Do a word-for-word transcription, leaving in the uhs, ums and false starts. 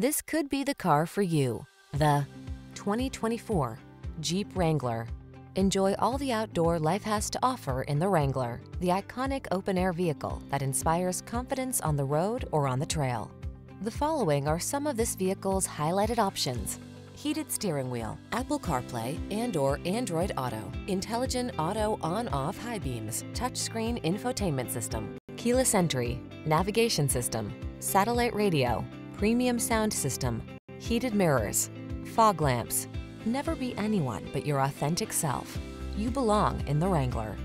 This could be the car for you. The twenty twenty-four Jeep Wrangler. Enjoy all the outdoor life has to offer in the Wrangler, the iconic open-air vehicle that inspires confidence on the road or on the trail. The following are some of this vehicle's highlighted options: heated steering wheel, Apple CarPlay and or Android Auto, intelligent auto on-off high beams, touchscreen infotainment system, keyless entry, navigation system, satellite radio, premium sound system, heated mirrors, fog lamps. Never be anyone but your authentic self. You belong in the Wrangler.